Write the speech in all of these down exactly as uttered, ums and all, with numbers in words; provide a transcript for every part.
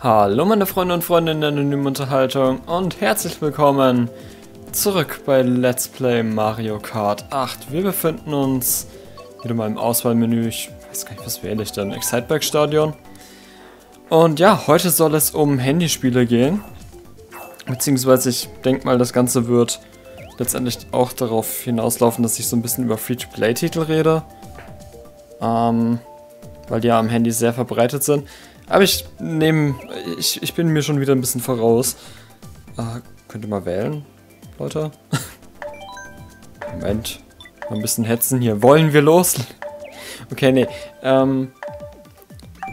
Hallo meine Freunde und Freundinnen der anonymen Unterhaltung und herzlich willkommen zurück bei Let's Play Mario Kart acht. Wir befinden uns wieder mal im Auswahlmenü, ich weiß gar nicht, was wähle ich denn, Excitebike-Stadion. Und ja, heute soll es um Handyspiele gehen, beziehungsweise ich denke mal, das Ganze wird letztendlich auch darauf hinauslaufen, dass ich so ein bisschen über Free-to-Play-Titel rede, ähm, weil die ja am Handy sehr verbreitet sind. Aber ich nehme, ich, ich bin mir schon wieder ein bisschen voraus. Äh, könnt ihr mal wählen, Leute? Moment, mal ein bisschen hetzen hier. Wollen wir los? Okay, nee. Ähm,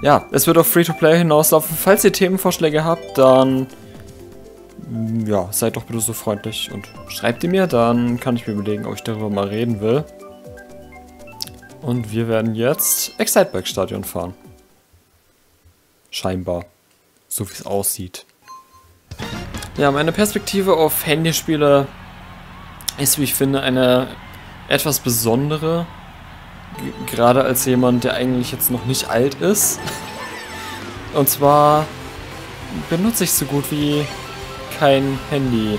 ja, es wird auf Free-to-Play hinauslaufen. Falls ihr Themenvorschläge habt, dann ja, seid doch bitte so freundlich und schreibt die mir. Dann kann ich mir überlegen, ob ich darüber mal reden will. Und wir werden jetzt Excitebike-Stadion fahren. Scheinbar. So wie es aussieht. Ja, meine Perspektive auf Handyspiele ist, wie ich finde, eine etwas besondere. Gerade als jemand, der eigentlich jetzt noch nicht alt ist. Und zwar benutze ich so gut wie kein Handy.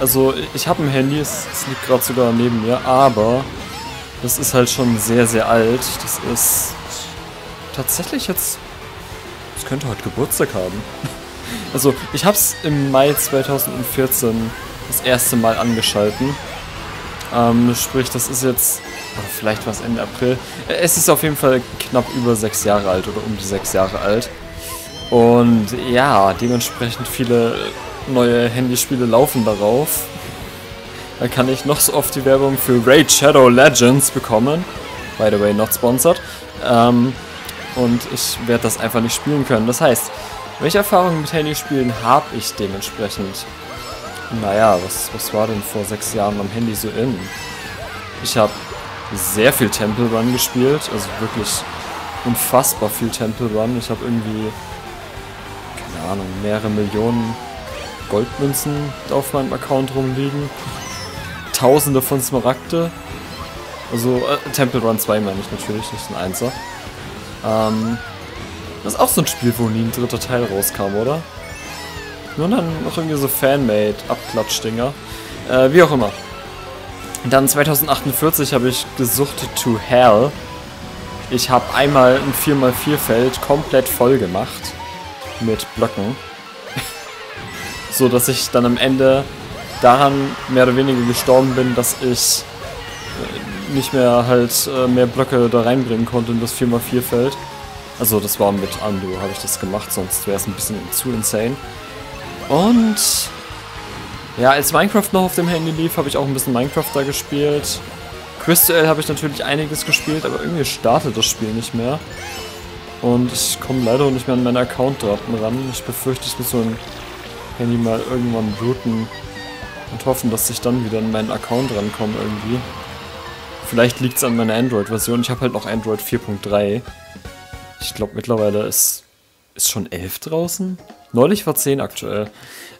Also, ich habe ein Handy, es, es liegt gerade sogar neben mir, aber das ist halt schon sehr, sehr alt. Das ist tatsächlich jetzt, es könnte heute Geburtstag haben. Also ich habe es im Mai zweitausendvierzehn das erste Mal angeschalten. Ähm, sprich, das ist jetzt, oder vielleicht war es Ende April. Es ist auf jeden Fall knapp über sechs Jahre alt oder um die sechs Jahre alt. Und ja, dementsprechend viele neue Handyspiele laufen darauf. Da kann ich noch so oft die Werbung für Raid Shadow Legends bekommen. By the way, not sponsored. Ähm, Und ich werde das einfach nicht spielen können. Das heißt, welche Erfahrungen mit Handyspielen habe ich dementsprechend? Naja, was, was war denn vor sechs Jahren am Handy so in? Ich habe sehr viel Temple Run gespielt. Also wirklich unfassbar viel Temple Run. Ich habe irgendwie, keine Ahnung, mehrere Millionen Goldmünzen auf meinem Account rumliegen. Tausende von Smaragde. Also äh, Temple Run zwei meine ich natürlich, nicht ein Einser. Ähm, das ist auch so ein Spiel, wo nie ein dritter Teil rauskam, oder? Nur dann noch irgendwie so Fanmade-Abklatsch-Dinger. Äh, wie auch immer. Dann zweitausendachtundzwanzig habe ich gesuchtet to Hell. Ich habe einmal ein vier mal vier Feld komplett voll gemacht. Mit Blöcken. So, dass ich dann am Ende daran mehr oder weniger gestorben bin, dass ich Äh, nicht mehr halt äh, mehr Blöcke da reinbringen konnte in das vier mal vier Feld. Also das war mit Ando, habe ich das gemacht, sonst wäre es ein bisschen zu insane. Und ja, als Minecraft noch auf dem Handy lief, habe ich auch ein bisschen Minecraft da gespielt. Quiz-Duell habe ich natürlich einiges gespielt, aber irgendwie startet das Spiel nicht mehr. Und ich komme leider nicht mehr an meinen Account-Daten ran. Ich befürchte, ich muss so ein Handy mal irgendwann booten und hoffen, dass ich dann wieder an meinen Account rankomme irgendwie. Vielleicht liegt es an meiner Android-Version. Ich habe halt noch Android vier Punkt drei. Ich glaube, mittlerweile ist, ist schon elf draußen. Neulich war zehn aktuell.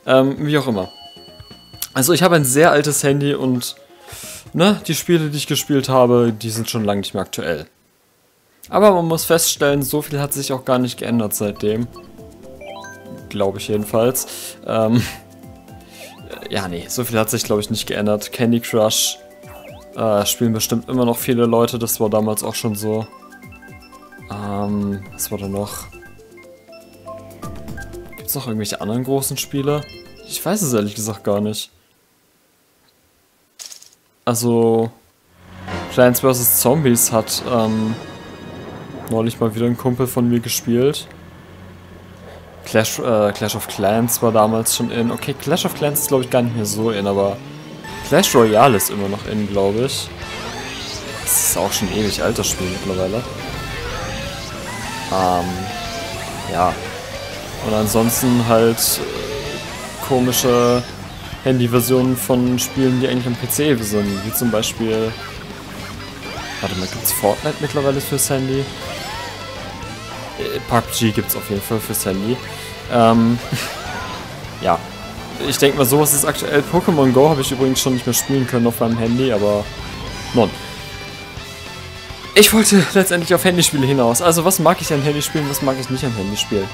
Ähm, wie auch immer. Also ich habe ein sehr altes Handy und ne, die Spiele, die ich gespielt habe, die sind schon lange nicht mehr aktuell. Aber man muss feststellen, so viel hat sich auch gar nicht geändert seitdem. Glaube ich jedenfalls. Ähm, ja, nee, so viel hat sich, glaube ich, nicht geändert. Candy Crush Äh, spielen bestimmt immer noch viele Leute, das war damals auch schon so. Ähm, was war da noch? Gibt's noch irgendwelche anderen großen Spiele? Ich weiß es ehrlich gesagt gar nicht. Also, Plants versus. Zombies hat ähm, neulich mal wieder ein Kumpel von mir gespielt. Clash, äh, Clash of Clans war damals schon in. Okay, Clash of Clans ist glaube ich gar nicht mehr so in, aber Clash Royale ist immer noch in, glaube ich. Das ist auch schon ewig altes Spiel mittlerweile. Ähm, ja. Und ansonsten halt äh, komische Handy-Versionen von Spielen, die eigentlich am P C sind. Wie zum Beispiel, warte mal, gibt's Fortnite mittlerweile fürs Handy? Äh, P U B G gibt's auf jeden Fall fürs Handy. Ähm, ja. Ich denke mal, sowas ist aktuell. Pokémon Go habe ich übrigens schon nicht mehr spielen können auf meinem Handy, aber nun. Ich wollte letztendlich auf Handyspiele hinaus. Also was mag ich an Handyspielen, was mag ich nicht an Handyspielen?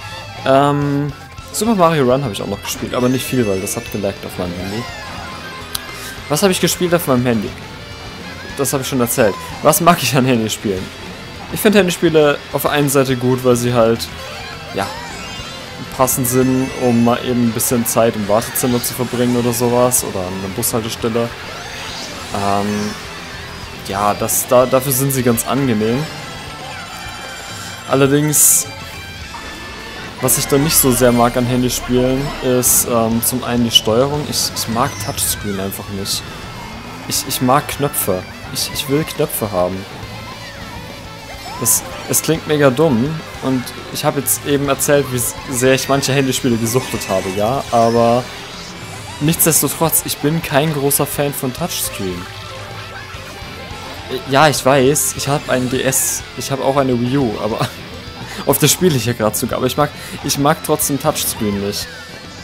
Ähm, Super Mario Run habe ich auch noch gespielt, aber nicht viel, weil das hat geliked auf meinem Handy. Was habe ich gespielt auf meinem Handy? Das habe ich schon erzählt. Was mag ich an Handyspielen? Ich finde Handyspiele auf der einen Seite gut, weil sie halt, ja, passend sind, um mal eben ein bisschen Zeit im Wartezimmer zu verbringen oder sowas, oder an einer Bushaltestelle. Ähm... Ja, das, da, dafür sind sie ganz angenehm. Allerdings, was ich dann nicht so sehr mag an Handyspielen, ist ähm, zum einen die Steuerung. Ich, ich mag Touchscreen einfach nicht. Ich, ich mag Knöpfe. Ich, ich will Knöpfe haben. Das, es klingt mega dumm. Und ich habe jetzt eben erzählt, wie sehr ich manche Handyspiele gesuchtet habe, ja. Aber nichtsdestotrotz, ich bin kein großer Fan von Touchscreen. Ja, ich weiß, ich habe einen D S, ich habe auch eine Wii U, aber auf das spiele ich ja gerade sogar, aber ich mag, ich mag trotzdem Touchscreen nicht.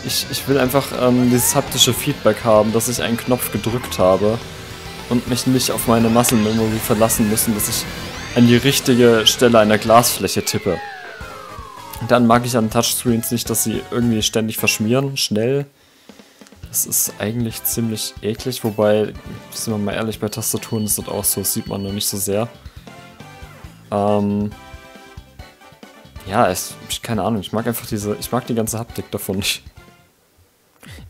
Ich, ich will einfach ähm, dieses haptische Feedback haben, dass ich einen Knopf gedrückt habe und mich nicht auf meine Muscle Memory verlassen müssen, dass ich an die richtige Stelle einer Glasfläche tippe. Und dann mag ich an Touchscreens nicht, dass sie irgendwie ständig verschmieren, schnell. Das ist eigentlich ziemlich eklig, wobei, sind wir mal ehrlich, bei Tastaturen ist das auch so, das sieht man nur nicht so sehr. Ähm. Ja, es, keine Ahnung, ich mag einfach diese, ich mag die ganze Haptik davon nicht.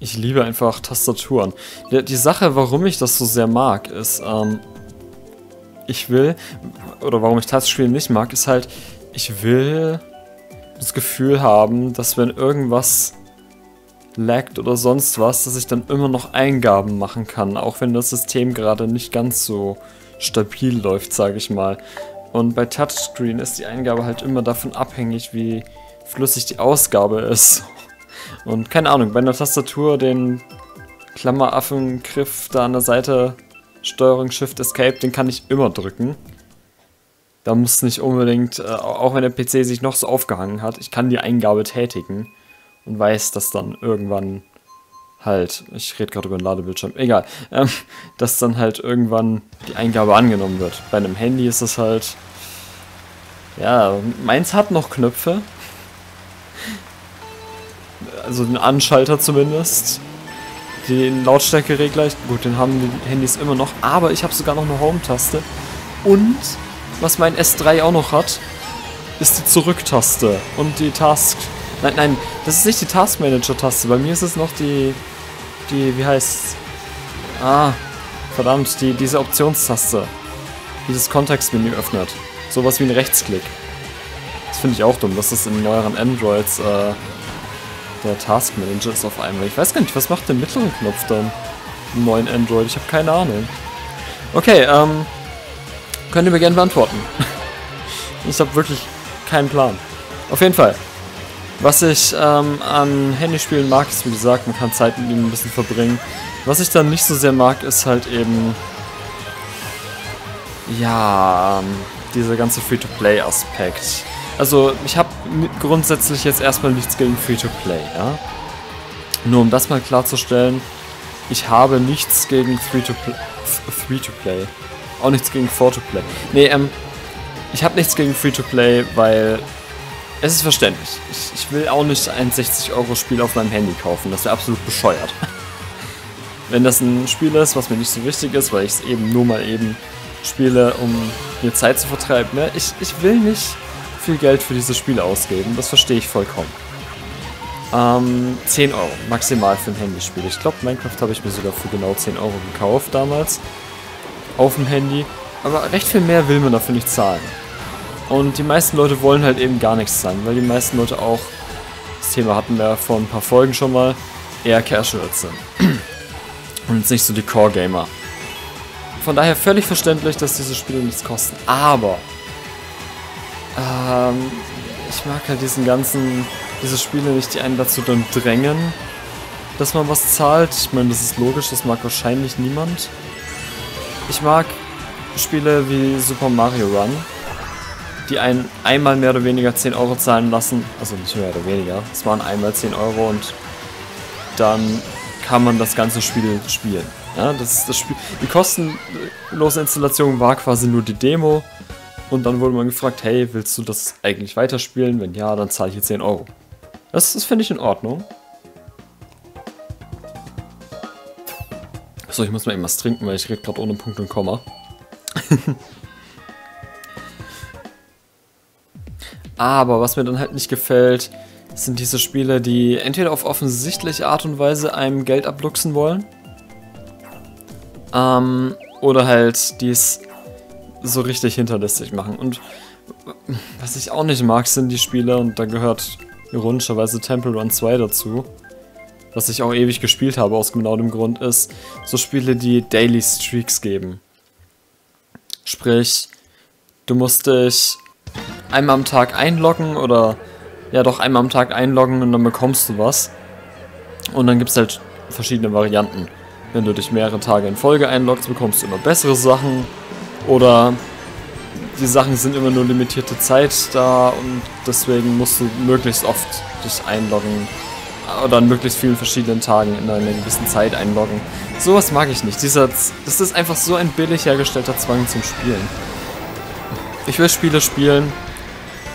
Ich liebe einfach Tastaturen. Die, die Sache, warum ich das so sehr mag, ist, ähm, ich will, oder warum ich Touchscreen nicht mag, ist halt, ich will das Gefühl haben, dass wenn irgendwas laggt oder sonst was, dass ich dann immer noch Eingaben machen kann, auch wenn das System gerade nicht ganz so stabil läuft, sage ich mal. Und bei Touchscreen ist die Eingabe halt immer davon abhängig, wie flüssig die Ausgabe ist. Und keine Ahnung, bei einer Tastatur den Klammeraffengriff da an der Seite, Steuerung, Shift, Escape, den kann ich immer drücken. Da muss nicht unbedingt, auch wenn der P C sich noch so aufgehangen hat, ich kann die Eingabe tätigen. Und weiß, dass dann irgendwann halt, ich rede gerade über den Ladebildschirm, egal, ähm, dass dann halt irgendwann die Eingabe angenommen wird. Bei einem Handy ist das halt, ja, meins hat noch Knöpfe. Also den Anschalter zumindest. Den Lautstärkeregler, gut, den haben die Handys immer noch, aber ich habe sogar noch eine Home-Taste. Und, was mein S drei auch noch hat, ist die Zurück-Taste und die Task. Nein, nein, das ist nicht die Taskmanager-Taste. Bei mir ist es noch die, die, wie heißt's? Ah, verdammt, die, diese Optionstaste. Die das Kontextmenü öffnet. Sowas wie ein Rechtsklick. Das finde ich auch dumm, dass das in neueren Androids äh, der Taskmanager ist auf einmal. Ich weiß gar nicht, was macht der mittlere Knopf dann im neuen Android? Ich habe keine Ahnung. Okay, ähm, könnt ihr mir gerne beantworten. Ich habe wirklich keinen Plan. Auf jeden Fall. Was ich ähm, an Handyspielen mag, ist wie gesagt, man kann Zeit mit ihnen ein bisschen verbringen. Was ich dann nicht so sehr mag, ist halt eben, ja, dieser ganze Free-to-Play-Aspekt. Also, ich habe grundsätzlich jetzt erstmal nichts gegen Free-to-Play, ja. Nur um das mal klarzustellen, ich habe nichts gegen Free-to-Play, Free-to-Play, auch nichts gegen Free-to-Play. Nee, ähm, ich habe nichts gegen Free-to-Play, weil es ist verständlich. Ich, ich will auch nicht ein sechzig Euro Spiel auf meinem Handy kaufen. Das wäre absolut bescheuert. Wenn das ein Spiel ist, was mir nicht so wichtig ist, weil ich es eben nur mal eben spiele, um mir Zeit zu vertreiben. Ne? Ich, ich will nicht viel Geld für diese Spiele ausgeben. Das verstehe ich vollkommen. Ähm, zehn Euro maximal für ein Handyspiel. Ich glaube, Minecraft habe ich mir sogar für genau zehn Euro gekauft damals. Auf dem Handy. Aber recht viel mehr will man dafür nicht zahlen. Und die meisten Leute wollen halt eben gar nichts sein, weil die meisten Leute auch, das Thema hatten wir vor ein paar Folgen schon mal, eher Casuals sind. Und jetzt nicht so die Core-Gamer. Von daher völlig verständlich, dass diese Spiele nichts kosten. Aber, ähm, ich mag halt diesen ganzen, diese Spiele nicht, die einen dazu dann drängen, dass man was zahlt. Ich meine, das ist logisch, das mag wahrscheinlich niemand. Ich mag Spiele wie Super Mario Run, die einen einmal mehr oder weniger zehn Euro zahlen lassen, also nicht mehr oder weniger, es waren einmal zehn Euro und dann kann man das ganze Spiel spielen. Ja, das, das Spiel, die kostenlose Installation war quasi nur die Demo Und dann wurde man gefragt, hey, willst du das eigentlich weiterspielen? Wenn ja, dann zahle ich hier zehn Euro. Das, das finde ich in Ordnung. Achso, ich muss mal eben was trinken, weil ich rede gerade ohne Punkt und Komma. Aber was mir dann halt nicht gefällt, sind diese Spiele, die entweder auf offensichtliche Art und Weise einem Geld abluchsen wollen, ähm, oder halt dies so richtig hinterlistig machen. Und was ich auch nicht mag, sind die Spiele, und da gehört ironischerweise Temple Run zwei dazu, was ich auch ewig gespielt habe, aus genau dem Grund, ist so Spiele, die Daily Streaks geben. Sprich, du musst dich einmal am Tag einloggen oder ja doch einmal am Tag einloggen und dann bekommst du was. Und dann gibt es halt verschiedene Varianten. Wenn du dich mehrere Tage in Folge einloggst, bekommst du immer bessere Sachen, oder die Sachen sind immer nur limitierte Zeit da und deswegen musst du möglichst oft dich einloggen oder an möglichst vielen verschiedenen Tagen in einer gewissen Zeit einloggen. Sowas mag ich nicht. Dieser, das ist einfach so ein billig hergestellter Zwang zum Spielen. Ich will Spiele spielen,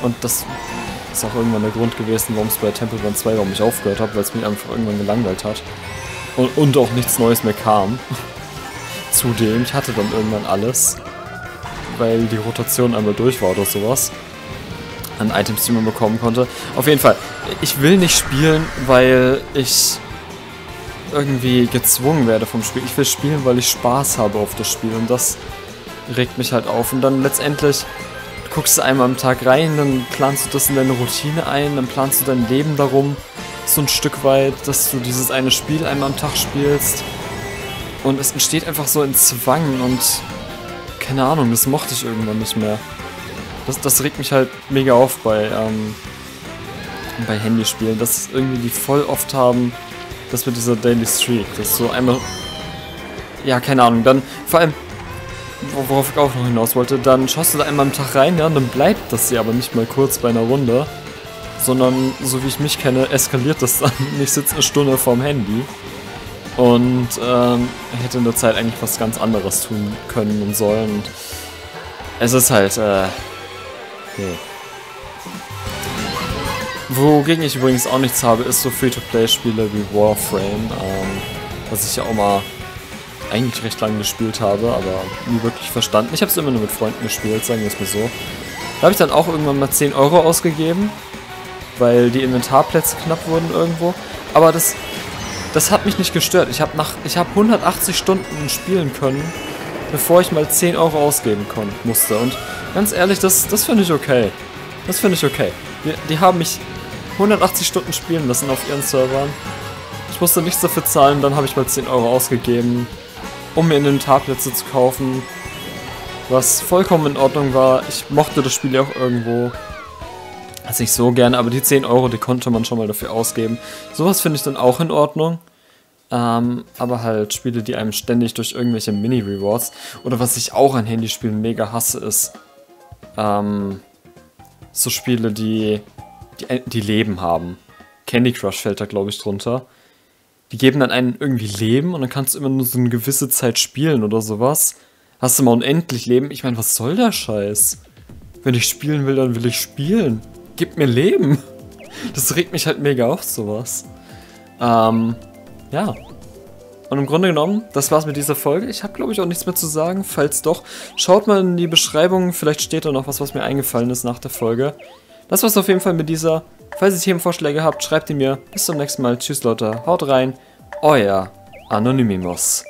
und das ist auch irgendwann der Grund gewesen, warum es bei Temple Run zwei, warum ich aufgehört habe, weil es mich einfach irgendwann gelangweilt hat. Und, und auch nichts Neues mehr kam. Zudem, ich hatte dann irgendwann alles, weil die Rotation einmal durch war oder sowas, an Items, die man bekommen konnte. Auf jeden Fall, ich will nicht spielen, weil ich irgendwie gezwungen werde vom Spiel. Ich will spielen, weil ich Spaß habe auf das Spiel, und das regt mich halt auf. Und dann letztendlich guckst du einmal am Tag rein, dann planst du das in deine Routine ein, dann planst du dein Leben darum, so ein Stück weit, dass du dieses eine Spiel einmal am Tag spielst. Und es entsteht einfach so ein Zwang, und keine Ahnung, das mochte ich irgendwann nicht mehr. Das, das regt mich halt mega auf bei, ähm, bei Handyspielen, dass irgendwie die voll oft haben, das mit dieser Daily Streak, das so einmal, ja, keine Ahnung, dann, vor allem, worauf ich auch noch hinaus wollte, dann schaust du da einmal am Tag rein, ja, und dann bleibt das hier aber nicht mal kurz bei einer Runde, sondern, so wie ich mich kenne, eskaliert das dann, ich sitze eine Stunde vorm Handy. Und ähm, hätte in der Zeit eigentlich was ganz anderes tun können und sollen. Und es ist halt, äh, nee. Wogegen ich übrigens auch nichts habe, ist so Free-to-Play-Spiele wie Warframe, ähm, was ich ja auch mal eigentlich recht lange gespielt habe, aber nie wirklich verstanden. Ich habe es immer nur mit Freunden gespielt, sagen wir es mal so. Da habe ich dann auch irgendwann mal zehn Euro ausgegeben, weil die Inventarplätze knapp wurden irgendwo. Aber das... Das hat mich nicht gestört. Ich habe nach, ich habe hundertachtzig Stunden spielen können, bevor ich mal zehn Euro ausgeben konnte, musste. Und ganz ehrlich, das, das finde ich okay. Das finde ich okay. Die, die haben mich hundertachtzig Stunden spielen lassen auf ihren Servern. Ich musste nichts dafür zahlen, dann habe ich mal zehn Euro ausgegeben, um mir Inventarplätze zu kaufen. Was vollkommen in Ordnung war. Ich mochte das Spiel ja auch irgendwo. Also nicht so gerne, aber die zehn Euro, die konnte man schon mal dafür ausgeben. Sowas finde ich dann auch in Ordnung. Ähm, aber halt Spiele, die einem ständig durch irgendwelche Mini-Rewards, oder was ich auch an Handyspielen mega hasse, ist ähm, so Spiele, die, die die Leben haben. Candy Crush fällt da, glaube ich, drunter. Die geben dann einen irgendwie Leben, und dann kannst du immer nur so eine gewisse Zeit spielen oder sowas. Hast du mal unendlich Leben? Ich meine, was soll der Scheiß? Wenn ich spielen will, dann will ich spielen. Gib mir Leben. Das regt mich halt mega auf, sowas. Ähm, ja. Und im Grunde genommen, das war's mit dieser Folge. Ich habe, glaube ich, auch nichts mehr zu sagen. Falls doch, schaut mal in die Beschreibung. Vielleicht steht da noch was, was mir eingefallen ist nach der Folge. Das war's auf jeden Fall mit dieser. Falls ihr Themenvorschläge habt, schreibt die mir. Bis zum nächsten Mal. Tschüss, Leute. Haut rein. Euer Anonymimus.